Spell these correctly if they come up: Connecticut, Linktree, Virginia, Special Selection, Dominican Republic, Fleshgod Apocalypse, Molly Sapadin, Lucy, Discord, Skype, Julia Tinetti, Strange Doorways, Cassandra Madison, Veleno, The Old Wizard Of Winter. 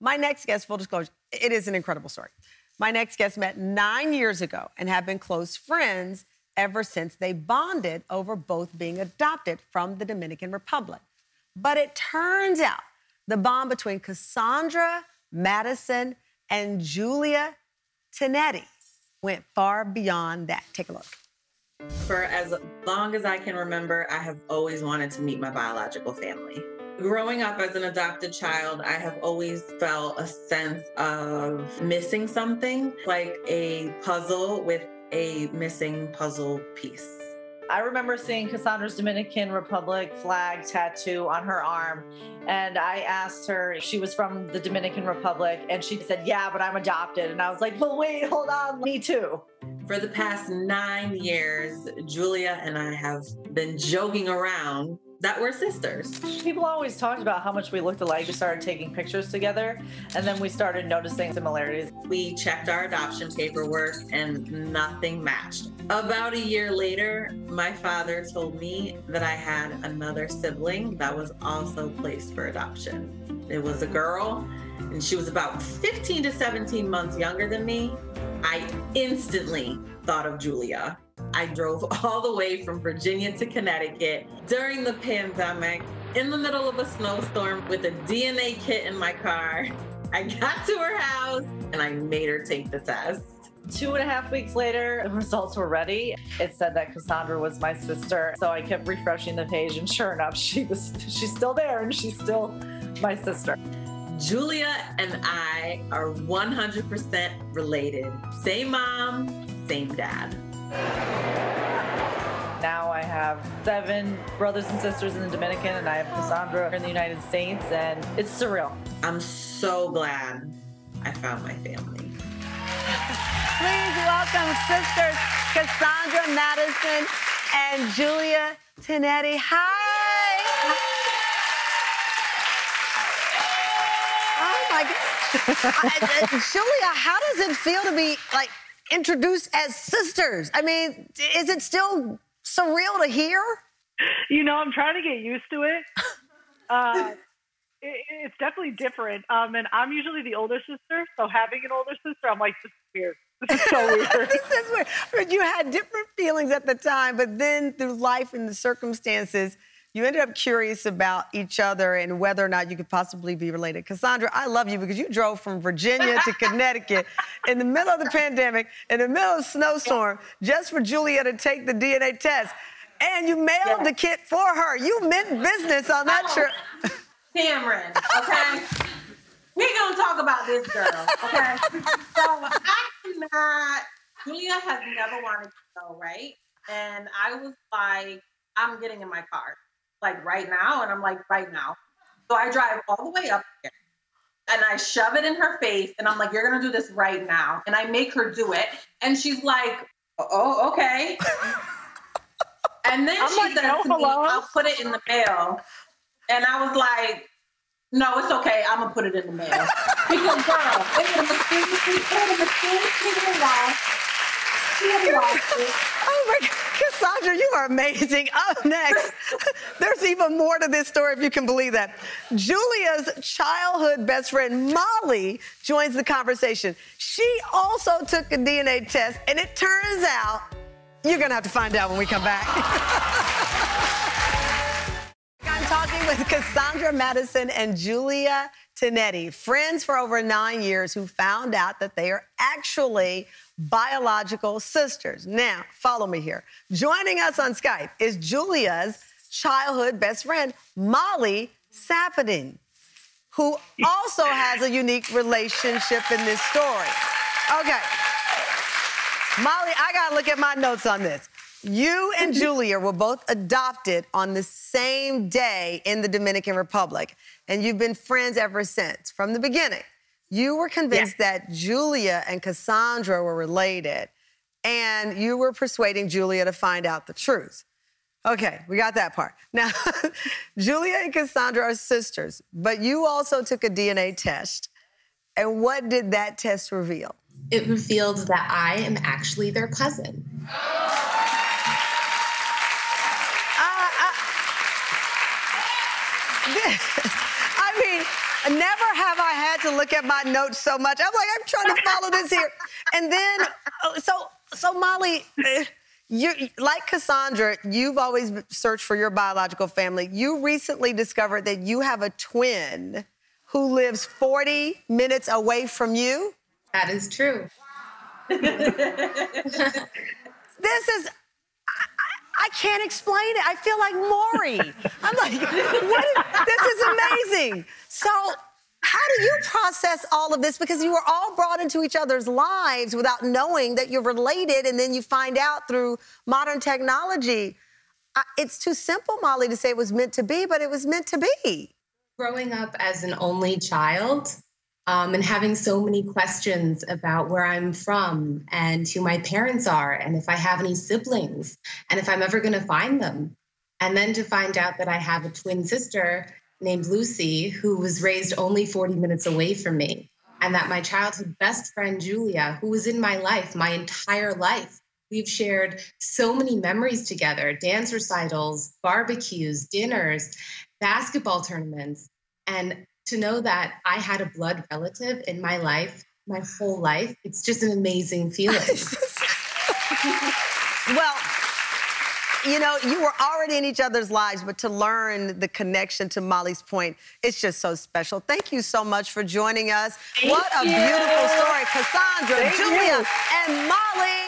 My next guest, full disclosure, it is an incredible story. My next guest met 9 years ago and have been close friends ever since they bonded over both being adopted from the Dominican Republic. But it turns out the bond between Cassandra Madison and Julia Tinetti went far beyond that. Take a look. For as long as I can remember, I have always wanted to meet my biological family. Growing up as an adopted child, I have always felt a sense of missing something, like a puzzle with a missing puzzle piece. I remember seeing Cassandra's Dominican Republic flag tattoo on her arm, and I asked her if she was from the Dominican Republic, and she said, yeah, but I'm adopted. And I was like, well, wait, hold on, me too. For the past 9 years, Julia and I have been joking around that we're sisters. People always talked about how much we looked alike. We started taking pictures together, and then we started noticing similarities. We checked our adoption paperwork, and nothing matched. About a year later, my father told me that I had another sibling that was also placed for adoption. It was a girl, and she was about 15 to 17 months younger than me. I instantly thought of Julia. I drove all the way from Virginia to Connecticut during the pandemic in the middle of a snowstorm with a DNA kit in my car. I got to her house and I made her take the test. 2.5 weeks later, the results were ready. It said that Cassandra was my sister. So I kept refreshing the page, and sure enough, she's still there, and she's still my sister. Julia and I are 100% related. Same mom, same dad. Now I have 7 brothers and sisters in the Dominican, and I have Cassandra in the United States, and it's surreal. I'm so glad I found my family. Please welcome sisters Cassandra Madison and Julia Tinetti. Hi! Oh, my God. Julia, how does it feel to be, like, introduced as sisters? I mean, is it still surreal to hear? You know, I'm trying to get used to it. It's definitely different. And I'm usually the older sister, so having an older sister, I'm like, this is weird. This is so weird. This is weird. But you had different feelings at the time, but then through life and the circumstances, you ended up curious about each other and whether or not you could possibly be related. Cassandra, I love you because you drove from Virginia to Connecticut in the middle of the pandemic, in the middle of a snowstorm, just for Julia to take the DNA test. And you mailed the kit for her. You meant business on that trip. Cameron, okay? We're going to talk about this girl, okay? So I cannot... Julia has never wanted to go, right? And I was like, I'm getting in my car. Like right now, and I'm like, right now. So I drive all the way up here, and I shove it in her face, and I'm like, you're gonna do this right now. And I make her do it, and she's like, oh, okay. And then she said to me, I'll put it in the mail. And I was like, no, it's okay, I'm gonna put it in the mail. Because girl, it's in the machine. Oh my God. Cassandra, you are amazing. Up next, there's even more to this story, if you can believe that. Julia's childhood best friend, Molly, joins the conversation. She also took a DNA test, and it turns out you're going to have to find out when we come back. I'm talking with Cassandra Madison and Julia Tinetti, friends for over 9 years, who found out that they are actually biological sisters. Now, follow me here. Joining us on Skype is Julia's childhood best friend, Molly Sapadin, who also has a unique relationship in this story. Okay. Molly, I gotta look at my notes on this. You and Julia were both adopted on the same day in the Dominican Republic, and you've been friends ever since, from the beginning. You were convinced that Julia and Cassandra were related, and you were persuading Julia to find out the truth. Okay, we got that part. Now, Julia and Cassandra are sisters, but you also took a DNA test. And what did that test reveal? It revealed that I am actually their cousin. I mean... Never have I had to look at my notes so much. I'm like, I'm trying to follow this here. And then, so Molly, you, like Cassandra, you've always searched for your biological family. You recently discovered that you have a twin who lives 40 minutes away from you. That is true. This is... I can't explain it. I feel like Maury. I'm like, what is, this is amazing. So how do you process all of this? Because you were all brought into each other's lives without knowing that you're related, and then you find out through modern technology. It's too simple, Molly, to say it was meant to be, but it was meant to be. Growing up as an only child and having so many questions about where I'm from and who my parents are and if I have any siblings and if I'm ever going to find them. And then to find out that I have a twin sister named Lucy who was raised only 40 minutes away from me, and that my childhood best friend, Julia, who was in my life my entire life. We've shared so many memories together, dance recitals, barbecues, dinners, basketball tournaments, and to know that I had a blood relative in my life, my whole life, it's just an amazing feeling. Well, you know, you were already in each other's lives, but to learn the connection, to Molly's point, it's just so special. Thank you so much for joining us. Thank you. What a beautiful story. Cassandra, Julia, and Molly.